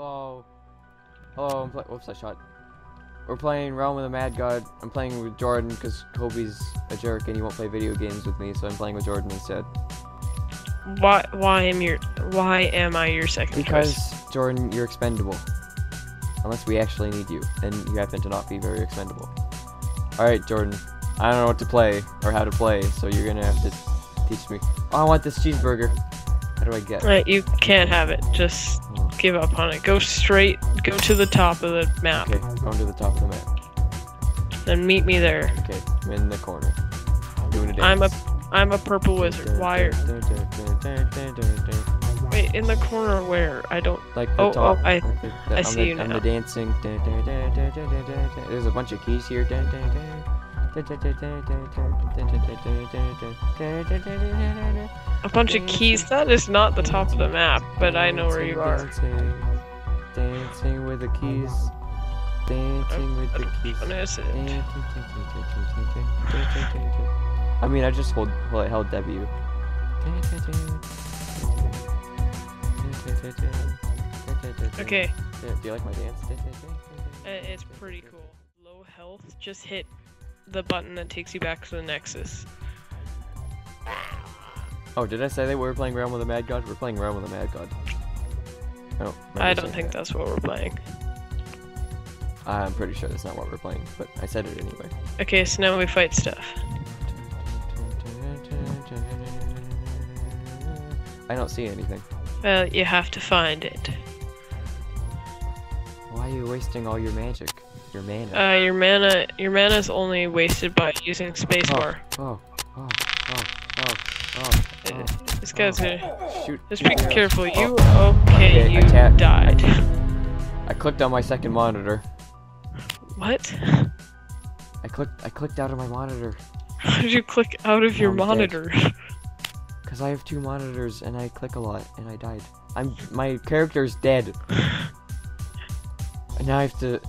Hello. Hello, whoops, I shot. We're playing Realm of the Mad God. I'm playing with Jordan because Kobe's a jerk and he won't play video games with me, so I'm playing with Jordan instead. Why am I your second choice? Because, Jordan, you're expendable. Unless we actually need you, and you happen to not be very expendable. Alright, Jordan. I don't know what to play, or how to play, so you're gonna have to teach me. Oh, I want this cheeseburger. How do I get it? Right, you can't have it. Just give up on it. Go straight. Go to the top of the map. Okay, going to the top of the map. Then meet me there. Okay, I'm in the corner. I'm doing a dance. I'm a purple wizard. Wire. Wait, in the corner where? I don't. Like the top. Oh, I see you now. I'm the dancing. There's a bunch of keys here. A bunch of keys? That is not the top of the map, but I know where you are. Dancing with the keys. Dancing with the keys. I mean, I just held W. Okay. Do you like my dance? It's pretty cool. Low health, just hit the button that takes you back to the Nexus. Oh, did I say that we were playing Realm of the Mad God? We're playing Realm of the Mad God. I don't think that's what we're playing. I'm pretty sure that's not what we're playing, but I said it anyway. Okay, so now we fight stuff. I don't see anything. Well, you have to find it. Why are you wasting all your magic? Your mana. Your mana is only wasted by using spacebar. Oh. This guy's gonna shoot. Just be careful. You died. I clicked on my second monitor. What? I clicked out of my monitor. How did you click out of your monitor? Because I have two monitors and I click a lot and I died. My character's dead. And now I have to.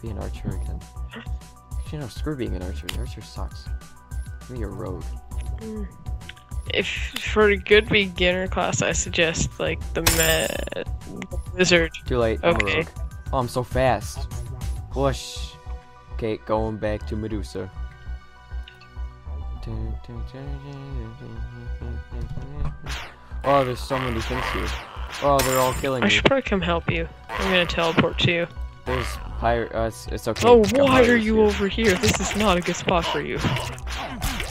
Be an archer again. Actually, no, screw being an archer. The archer sucks. Give me a rogue. If for a good beginner class, I suggest like the wizard. Too late. Okay. I'm a rogue. Oh, I'm so fast. Whoosh. Okay, going back to Medusa. Oh, there's so many things here. Oh, they're all killing me. I should probably come help you. I'm gonna teleport to you. There's pirate. It's okay. Oh, why are you over here? This is not a good spot for you.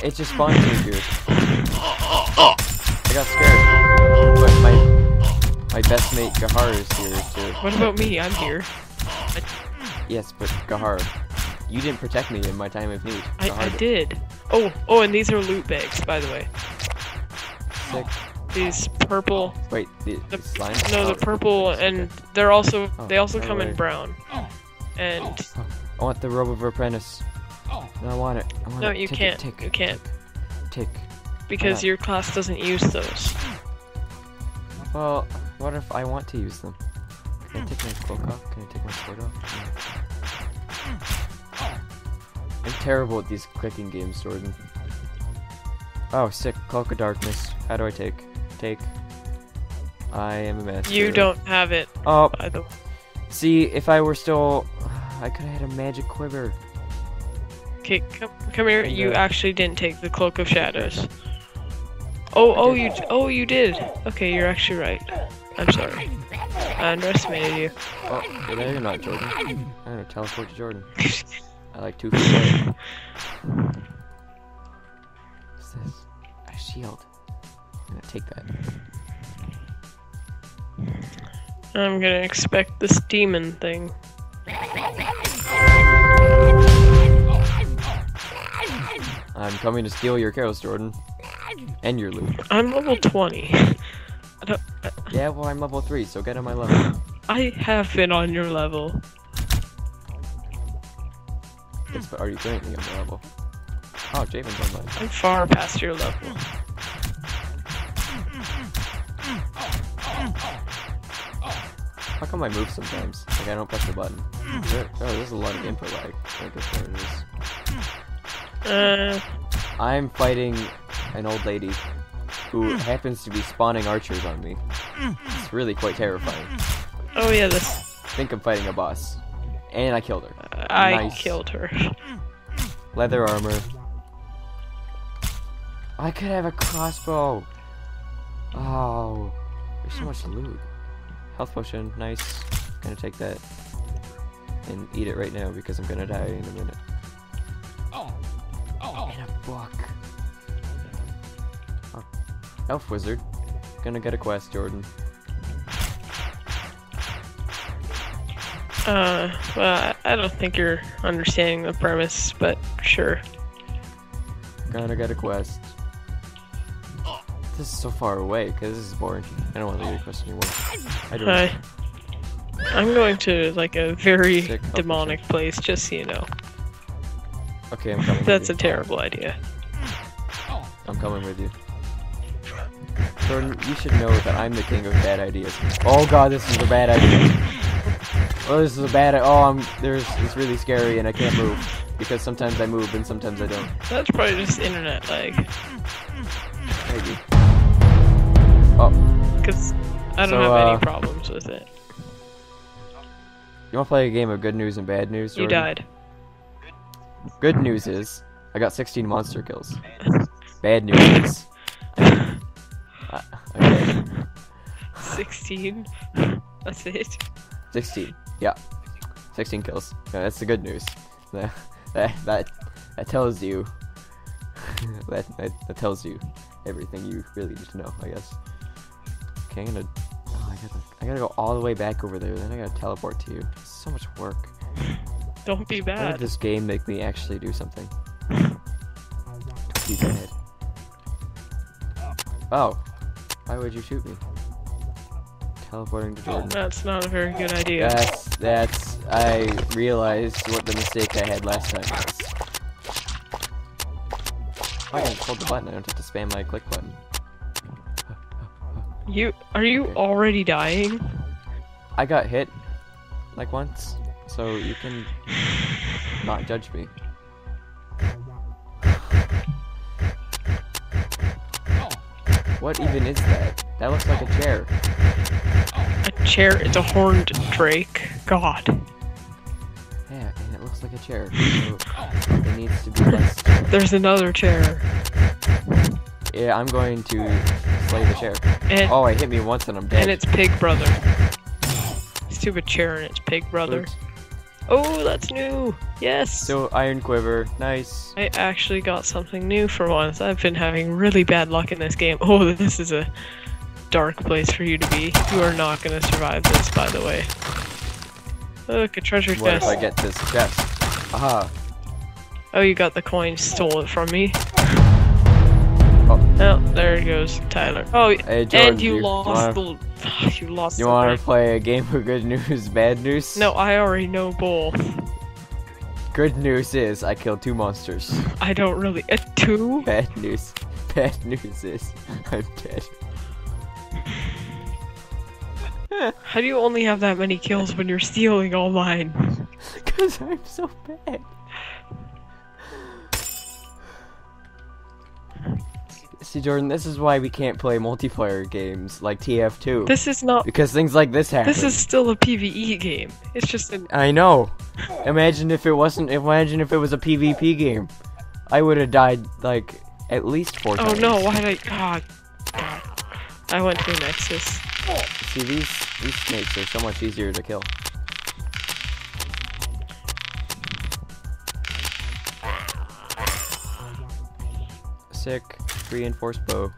It just spawned me here. I got scared. But my best mate Gahar is here too. What about me? I'm here. Yes, but Gahar, you didn't protect me in my time of need. I did. Oh, and these are loot bags, by the way. Sick. These purple. Wait, the slime? No, the purple, and they're also they also come in brown. And I want the robe of apprentice. No, I want it. No, you can't. You can't. Take. Because your class doesn't use those. Well, what if I want to use them? Can I take my cloak off? Can I take my sword off? I'm terrible at these clicking games, Jordan. Oh, sick. Cloak of darkness. How do I take? I am a master. You don't have it. Oh, by the way. See, if I were still, I could have had a magic quiver. Okay, come here. You actually didn't take the cloak of shadows. Oh, you did. Okay, you're actually right. I'm sorry. I underestimated you. Oh, no, you're not, Jordan. I'm gonna teleport to Jordan. I like 2 feet away. What's this? A shield. I'm gonna take that. I'm gonna expect this demon thing. I'm coming to steal your chaos, Jordan. And your loot. I'm level 20. Yeah, well, I'm level 3, so get on my level. I have been on your level. Yes, but are you currently on my level? Oh, Javen's on mine. I'm far past your level. How come I move sometimes? Like, I don't press the button. There's a lot of input lag. I'm fighting an old lady. who happens to be spawning archers on me. It's really quite terrifying. Oh yeah, this. I think I'm fighting a boss. And I killed her. Nice. I killed her. Leather armor. I could have a crossbow. Oh, there's so much loot. Health potion, nice. I'm gonna take that and eat it right now because I'm gonna die in a minute. Oh. And a book. Oh. Elf wizard. Gonna get a quest, Jordan. Well, I don't think you're understanding the premise, but sure. Gonna get a quest. This is so far away, because this is boring. I don't want to do a quest anymore. I'm going to, like, a very demonic place, just so you know. Okay, I'm coming. That's a terrible idea. I'm coming with you. Jordan, you should know that I'm the king of bad ideas. Oh god, this is a bad idea. Oh, this is a bad. Oh, it's really scary, and I can't move because sometimes I move and sometimes I don't. That's probably just internet lag. Maybe. Oh. Because I don't have any problems with it. You want to play a game of good news and bad news? Jordan? You died. Good news is I got 16 monster kills. Bad news is. Okay. 16. That's it. 16. Yeah, 16 kills. Yeah, that's the good news. That tells you. that tells you everything you really need to know, I guess. Okay, I gotta go all the way back over there. Then I gotta teleport to you. It's so much work. Don't be bad. How did this game make me actually do something? Don't be bad. Oh, why would you shoot me? Teleporting to Jordan. That's not a very good idea. That's I realized what the mistake I had last time was. I can hold the button, I don't have to spam my click button. Are you already dying? I got hit like once, so you can not judge me. What even is that? That looks like a chair. A chair? It's a horned drake. God. Yeah, and it looks like a chair. So it needs to be less. There's another chair. Yeah, I'm going to slay the chair. And it hit me once and I'm dead. And it's Pig Brother. Stupid chair and it's Pig Brother. Oops. Oh, that's new! Yes! So, iron quiver. Nice. I actually got something new for once. I've been having really bad luck in this game. Oh, this is a dark place for you to be. You are not going to survive this, by the way. Look, a treasure chest. What if I get this chest? Aha. Oh, you got the coin. Stole it from me. Oh, there it goes, Tyler. Oh, hey, Jordan, and you lost. You want to play a game of good news, bad news? No, I already know both. Good news is I killed 2 monsters. I don't really. 2? Bad news is I'm dead. How do you only have that many kills when you're stealing all mine? Because I'm so bad. See, Jordan, this is why we can't play multiplayer games like TF2. This is not... Because things like this happen. This is still a PvE game. It's just an... I know. Imagine if it wasn't... Imagine if it was a PvP game. I would have died, like, at least 4 times. Oh, no, why did I... God. I went through Nexus. See, these snakes are so much easier to kill. Sick. Reinforced bow.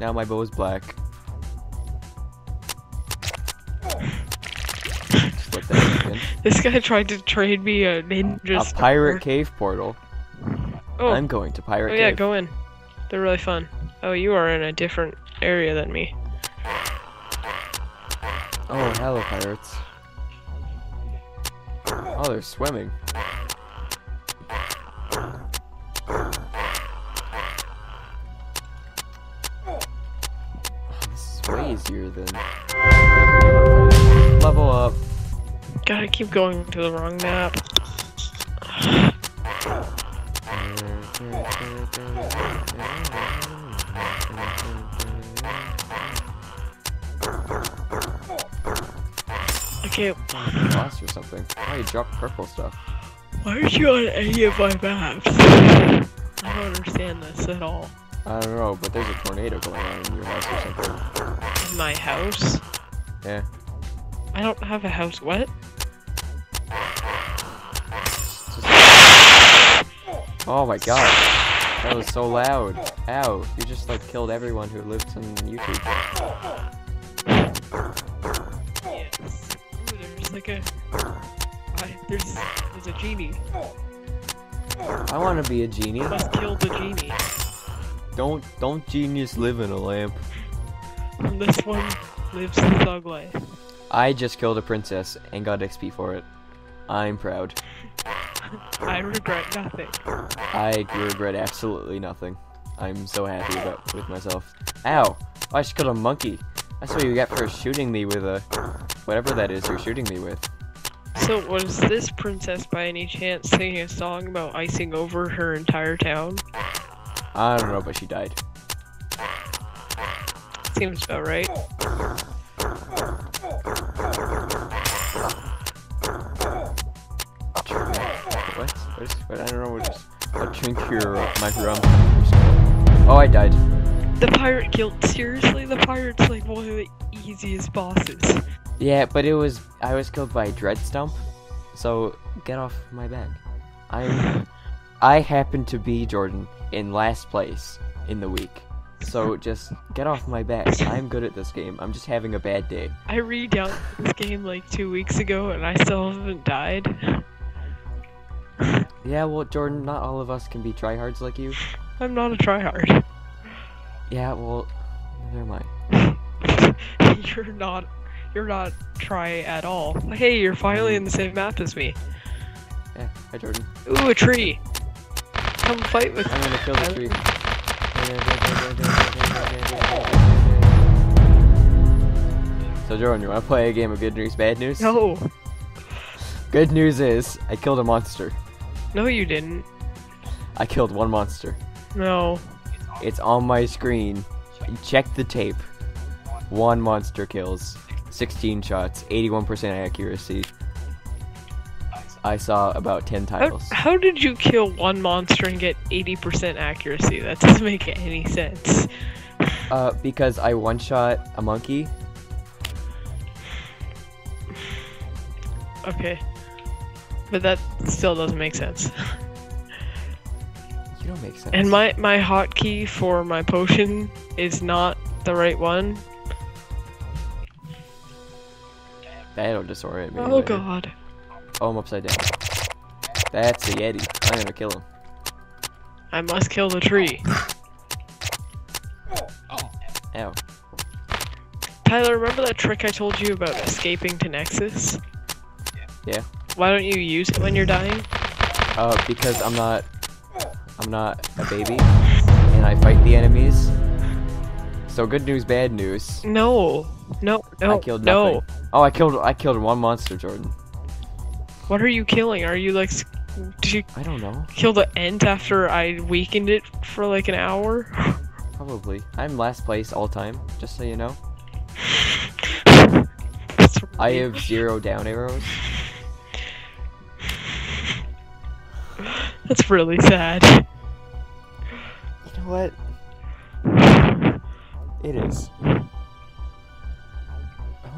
Now my bow is black. Just let that happen. This guy tried to trade me a ninja. A pirate cave portal. Oh. I'm going to pirate cave. Oh yeah, go in. They're really fun. Oh, you are in a different area than me. Oh, hello pirates. Oh, they're swimming. Easier than level up. Gotta keep going to the wrong map. Okay. Lost or something. Oh, you dropped purple stuff. Why aren't you on any of my maps? I don't understand this at all. I don't know, but there's a tornado going on in your house or something. In my house? Yeah. I don't have a house. What? Oh my god. That was so loud. Ow. You just like killed everyone who lives on YouTube. Yes. Ooh, there's like a... There's a genie. I want to be a genie. You must kill the genie. Don't genius live in a lamp. And this one lives the thug life. I just killed a princess and got XP for it. I'm proud. I regret nothing. I regret absolutely nothing. I'm so happy with myself. Ow! Oh, I just killed a monkey. That's what you get for shooting me with a... whatever that is you're shooting me with. So was this princess by any chance singing a song about icing over her entire town? I don't know, but she died. Seems about right. But I don't know what a trinkure of my drum. Oh, I died. The pirate guild. Seriously, the pirate's like one of the easiest bosses. Yeah, but it was. I was killed by a dread stump. So get off my back. I happen to be Jordan in last place in the week. So just get off my back. I'm good at this game. I'm just having a bad day. I redownloaded this game like 2 weeks ago, and I still haven't died. Yeah, well, Jordan, not all of us can be tryhards like you. I'm not a tryhard. Yeah, well, never mind. You're not try at all. Hey, you're finally in the same map as me. Yeah, hi, Jordan. Ooh, a tree! Come fight with me. I'm gonna kill the tree. So, Jordan, you wanna play a game of good news, bad news? No! Good news is, I killed a monster. No, you didn't. I killed one monster. No. It's on my screen. Check the tape. One monster kills. 16 shots. 81% accuracy. I saw about 10 titles. How did you kill one monster and get 80% accuracy? That doesn't make any sense. Because I one-shot a monkey. Okay. But that still doesn't make sense. You don't make sense. And my hotkey for my potion is not the right one. That'll disorient me. Oh god. Oh, I'm upside down. That's a yeti. I'm gonna kill him. I must kill the tree. Ow. Tyler, remember that trick I told you about escaping to Nexus? Yeah. Why don't you use it when you're dying? Because I'm not a baby, and I fight the enemies. So good news, bad news. No. I killed nothing. No. Oh, I killed one monster, Jordan. What are you killing? Are you like? Did you? I don't know. Kill the ant after I weakened it for like an hour. Probably. I'm last place all time. Just so you know. I have 0 down arrows. That's really sad. You know what? It is. I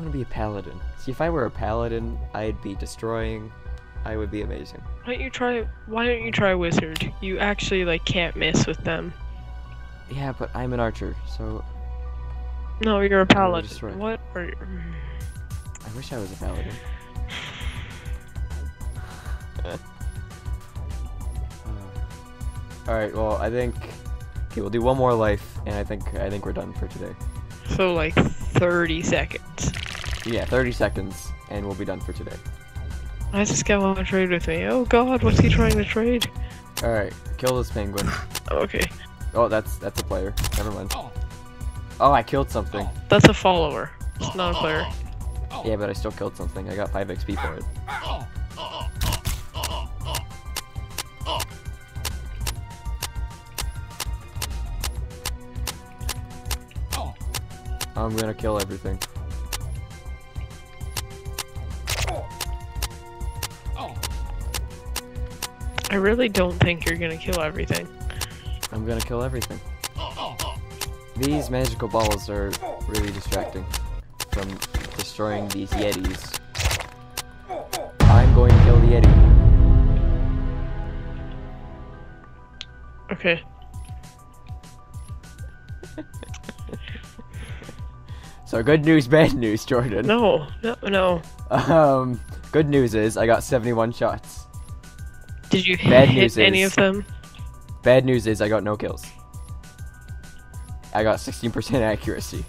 want to be a paladin. See, if I were a paladin, I'd be destroying. I would be amazing. Why don't you try wizard? You actually like can't miss with them. Yeah, but I'm an archer, so. No, you're a paladin. What are you? I wish I was a paladin. Alright, well, I think... Okay, we'll do one more life, and I think we're done for today. So, like, 30 seconds. Yeah, 30 seconds, and we'll be done for today. I just got one to trade with me. Oh god, what's he trying to trade? Alright, kill this penguin. Okay. Oh, that's a player. Never mind. Oh, I killed something. That's a follower. It's not a player. Yeah, but I still killed something. I got 5 XP for it. I'm gonna kill everything. I really don't think you're gonna kill everything. I'm gonna kill everything. These magical balls are really distracting from destroying these yetis. I'm going to kill the yeti. Okay. So good news, bad news, Jordan. No. Good news is I got 71 shots. Did you hit any of them? Bad news is I got no kills. I got 16% accuracy.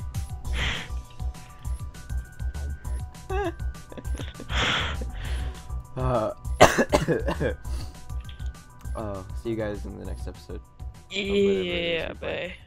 See you guys in the next episode. Yeah, bye.